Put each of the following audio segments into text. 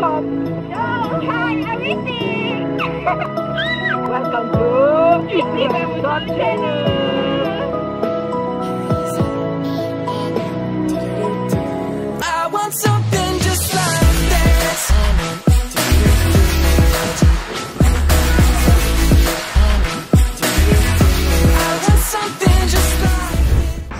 Musab. Oh, hi, everything. Welcome to Musab channel. I want something just like this.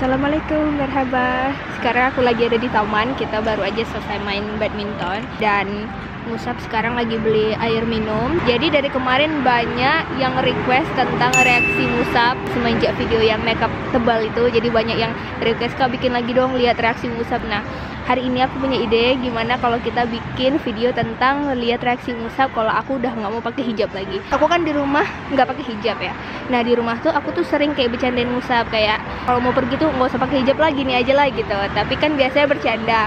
Assalamualaikum, merhaba. Sekarang aku lagi ada di taman. Kita baru aja selesai main badminton. Dan Musab sekarang lagi beli air minum. Jadi dari kemarin banyak yang request tentang reaksi Musab semenjak video yang makeup tebal itu. Jadi banyak yang request, kak bikin lagi dong, lihat reaksi Musab. Nah, hari ini aku punya ide gimana kalau kita bikin video tentang lihat reaksi Musab kalau aku udah nggak mau pakai hijab lagi. Aku kan di rumah nggak pakai hijab ya. Nah, di rumah tuh aku tuh sering kayak bercandain Musab, kayak kalau mau pergi tuh nggak usah pakai hijab lagi, nih aja lah gitu. Tapi kan biasanya bercanda.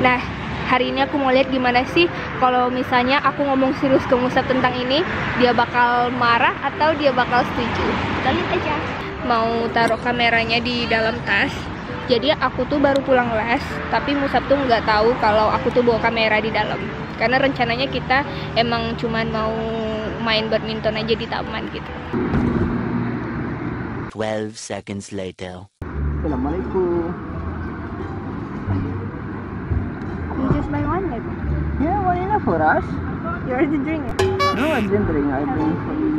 Nah, hari ini aku mau lihat gimana sih kalau misalnya aku ngomong serius ke Musab tentang ini, dia bakal marah atau dia bakal setuju. Kita lihat aja. Mau taruh kameranya di dalam tas. Jadi aku tuh baru pulang les, tapi Musab tuh nggak tahu kalau aku tuh bawa kamera di dalam. Karena rencananya kita emang cuman mau main badminton aja di taman gitu. 12 seconds later. Assalamualaikum. You just buy one, like? Yeah, one enough for us. You already drink it? No, I didn't drink. I drink for you.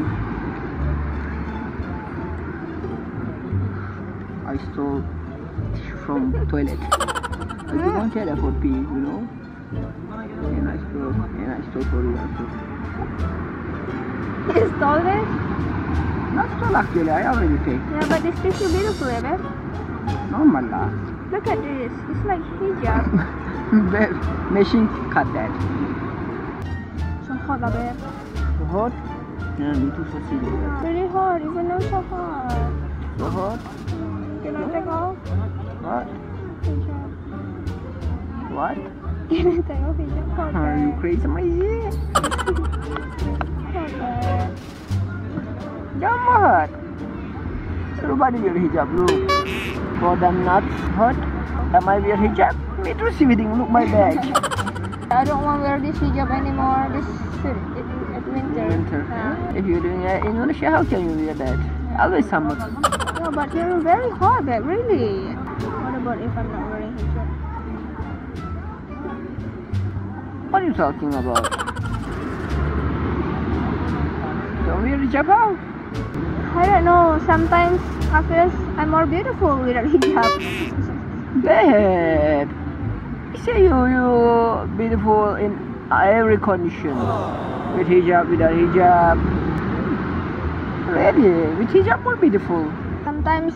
I stole from toilet. I don't care for pee, you know. And I stole for you. You stole it? Not so luckily, I already take. Yeah, but it's still beautiful, eh, babe? No, mala. Look at this. It's like hijab. Babe, machine cut that. So hot, babe. So hot? Yeah, me too, so silly. Really hot, even though so hot. So hot? Can I take off? What? Hijab. What? Can I take off hijab? Hot, babe. Are you crazy? Amazing. Hot, babe. Damn hurt. Everybody wear hijab, look. For them not hurt. Am I wear hijab? Me too, sweeting. Look my bag. I don't want to wear this hijab anymore. This at winter. If you're doing it in Indonesia, how can you wear that? Always summer. No, but you're very hot, babe. Really. What about if I'm not wearing hijab? What are you talking about? Don't wear hijab out. I don't know, sometimes I feel I'm more beautiful without hijab. Babe, I say you're beautiful in every condition. With hijab, without hijab. Really, with hijab more beautiful. Sometimes,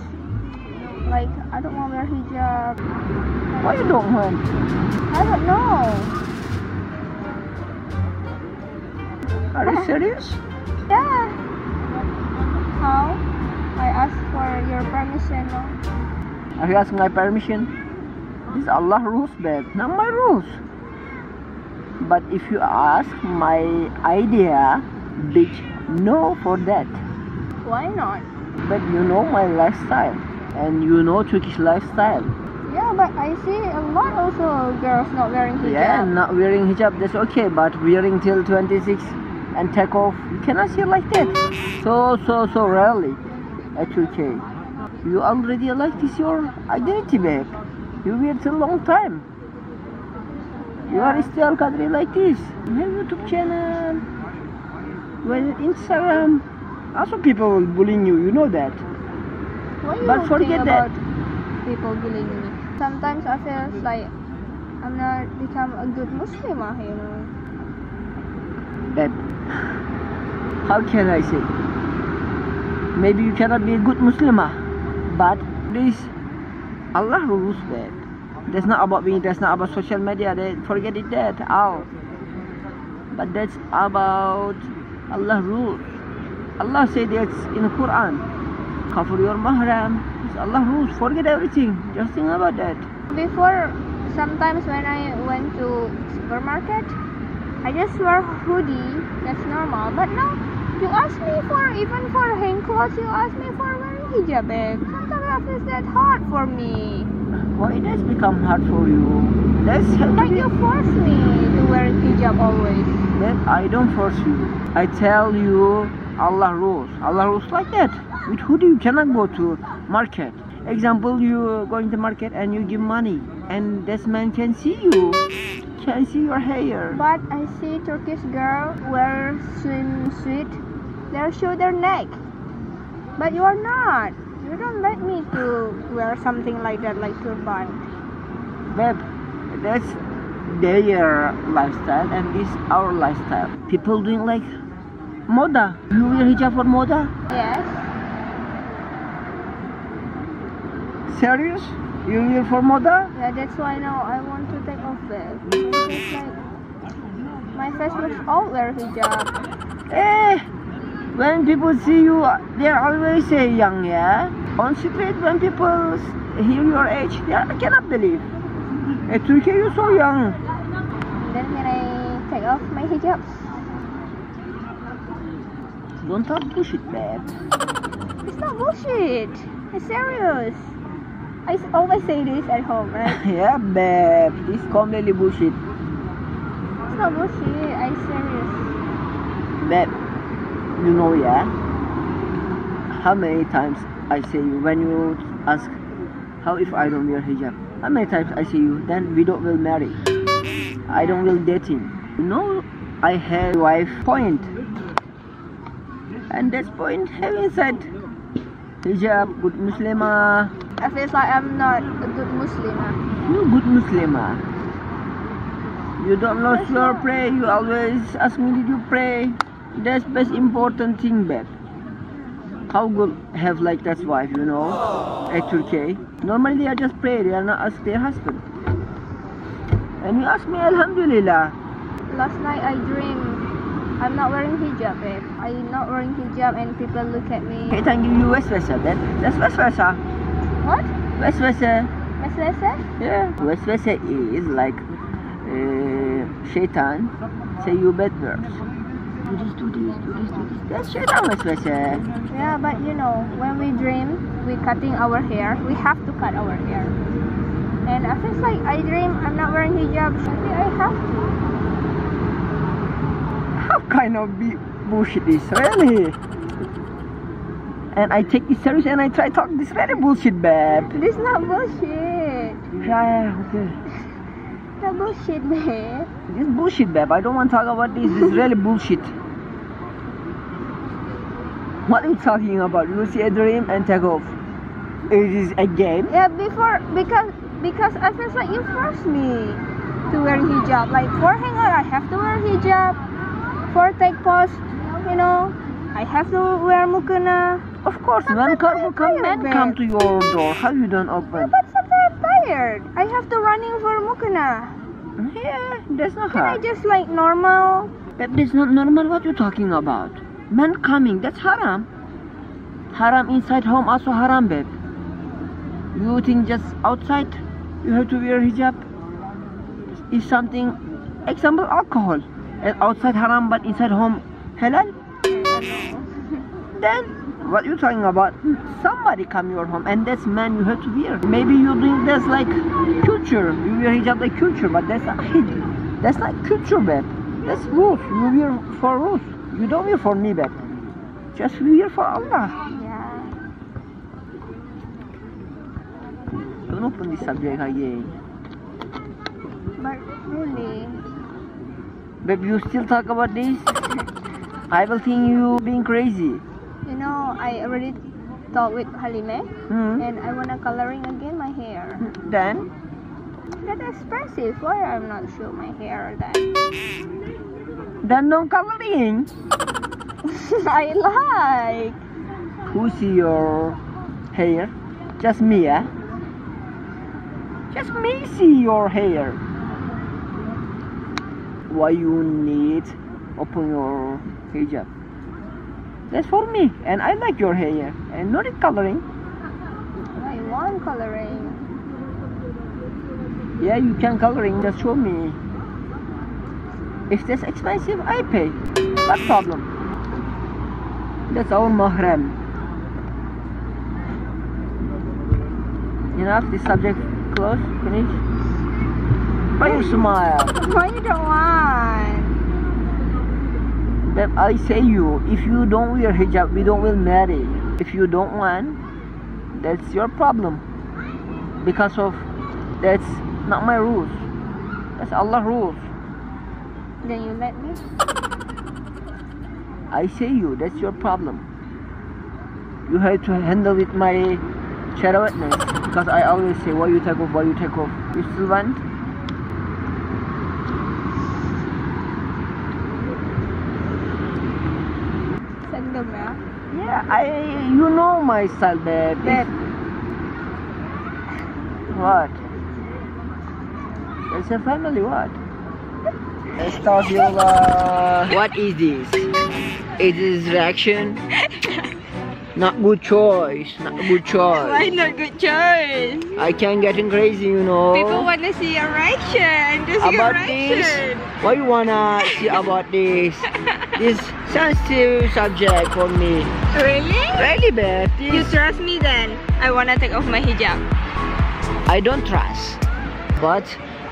like, I don't want to wear hijab. Why you don't want? I don't know. Are you serious? Yeah. How? I ask for your permission. Are you asking my permission? This is Allah's rules, babe, not my rules. But if you ask my idea, bitch, no for that. Why not? But you know my lifestyle, and you know Turkish lifestyle. Yeah, but I see a lot also girls not wearing hijab. Yeah, not wearing hijab, that's okay, but wearing till 26 and take off, you cannot see like that. So rarely at 2K. You already like this your identity, babe. You wear it a long time. You are still country like this. You have YouTube channel, you have Instagram. Also people will bullying you, you know that. But forget that. People bullying me. Sometimes I feel like I'm not become a good Muslimah, you know. That, how can I say? Maybe you cannot be a good Muslimah, but this Allah rules that. That's not about me. That's not about social media. Forget it that out. But that's about Allah rules. Allah said that's in the Quran. Cover your mahram. It's Allah rules. Forget everything. Just think about that. Before, sometimes when I went to supermarket, I just wear hoodie, that's normal, but now you ask me for, even for hand clothes, you ask me for wearing hijab, babe. Sometimes it's that hard for me. Why does become hard for you? That's like you force me to wear hijab. Musab always. That I don't force you. I tell you Allah rules. Allah rules like that. With hoodie you cannot go to market. Example, you go into market and you give money and this man can see you. Can see your hair. But I see Turkish girl wear swimsuit. They show their neck. But you are not. You don't let me to wear something like that, like turban. Babe, that's their lifestyle and this our lifestyle. People doing like moda. You wear hijab for moda? Yes. Serious? You wear for moda? Yeah, that's why now I want to take off it. Like, my face looks all wear hijab. When people see you, they always say young, yeah? On street, when people hear your age, they cannot believe. In Turkey, you're so young. Then can I take off my hijabs? Don't talk bullshit, babe. It's not bullshit. It's serious. I always say this at home, right? Yeah, babe. This is completely bullshit. It's not bullshit. I'm serious. Babe, you know, yeah? How many times I say you, when you ask, how if I don't wear hijab? How many times I say you, then we don't will marry. I don't will dating. You know, I have wife point. And that point having said, hijab, good Muslima. I feel like I'm not a good Muslima. You good Muslima. You don't lose your prayer. You always ask me, did you pray? That's best important thing, babe. How good have like that wife, you know, at Turkey. Normally they are just pray, they are not ask their husband. And you ask me, Alhamdulillah. Last night I dreamed I'm not wearing hijab, babe. I'm not wearing hijab and people look at me. Shaitan give you was-wasa, then. That's was-wasa. What? Was-wasa. Was-wasa? Yeah. Was-wasa is like Shaitan say you bad words. Do this, do this, do this, do this. That's Shaitan was-wasa. Yeah, but you know, when we dream, we cutting our hair. We have to cut our hair. And I feel like I dream I'm not wearing hijab. I have to. How kind of bullshit is really? And I take this serious and I try talk this really bullshit, babe. This is not bullshit. Yeah, okay. That's bullshit, babe. This is bullshit, babe. I don't want to talk about this. This is really bullshit. What are you talking about? You see a dream and take off. It is a game. Yeah, because I feel like you forced me to wear hijab. Like for hangout, I have to wear hijab. For take post, you know, I have to wear mukuna. Of course, when men come to your door, how you don't open? But sometimes I'm tired. I have to running for mukuna. Yeah, that's not haram. Can I just like normal? That is not normal. What you talking about? Men coming, that's haram. Haram inside home also haram, babe. You think just outside you have to wear hijab? If something, example alcohol, outside haram but inside home halal? Then what you talking about? Somebody come your home and that's man you have to wear. Maybe you doing this like culture. You wear hijab like culture, but that's not hijab. That's not culture, babe. That's rules. You wear for rules. You don't wear for me, babe. Just wear for Allah. Yeah. Don't open this subject again. But really, babe, you still talk about this? I will think you being crazy. You know, I already talked with Halime, and I wanna coloring again my hair. Then? That's expensive. Why I'm not sure my hair then? Then don't coloring. I like. Who see your hair? Just me, eh? Just me see your hair. Why you need open your hijab? That's for me, and I like your hair, and not it coloring. I want coloring. Yeah, you can coloring, just show me. If that's expensive, I pay. What problem? That's our mahram. Enough, this subject close, finish. Why you smile? Why you don't want? that I say you, if you don't wear hijab, we don't will marry. If you don't want, that's your problem. Because of, that's not my rules. That's Allah's rules. Then you let me? I say you, that's your problem. You have to handle with my charavatness. Because I always say, why you take off, why you take off. You still want? Yeah, you know my style, babe. What? It's a family, what? Let's start yoga. What is this? It is reaction. Not good choice. Not good choice. Why not good choice? I can getting crazy, you know. People wanna see a reaction. Just about reaction. This? Why you wanna see about this? This sensitive subject for me. Really? Really, babe. This... You trust me then? I wanna take off my hijab. I don't trust. But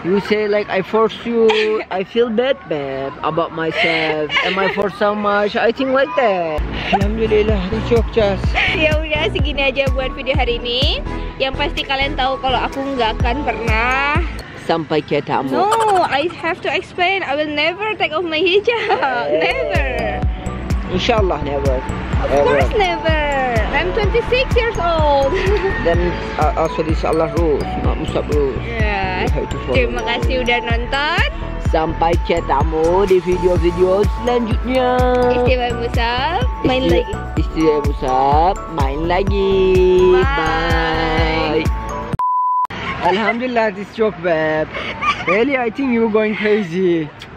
you say like I force you. I feel bad, babe, about myself. Am I forced so much? I think like that. Alhamdulillah, hari Jogjas. Ya udah segini aja buat video hari ini. Yang pasti kalian tahu kalau aku nggak akan pernah sampai ketamu. No, I have to explain. I will never take off my hijab. Never. Inshaallah, never. Of course, never. I'm 26 years old. Then also this Allah rules, not Musab rules. Yeah. Terima kasih udah nonton. Sampai ketemu di video-video selanjutnya. Istimewa Musab, main lagi. Istimewa Musab, main lagi. Bye. Alhamdulillah, this joke, babe. Really, I think you were going crazy.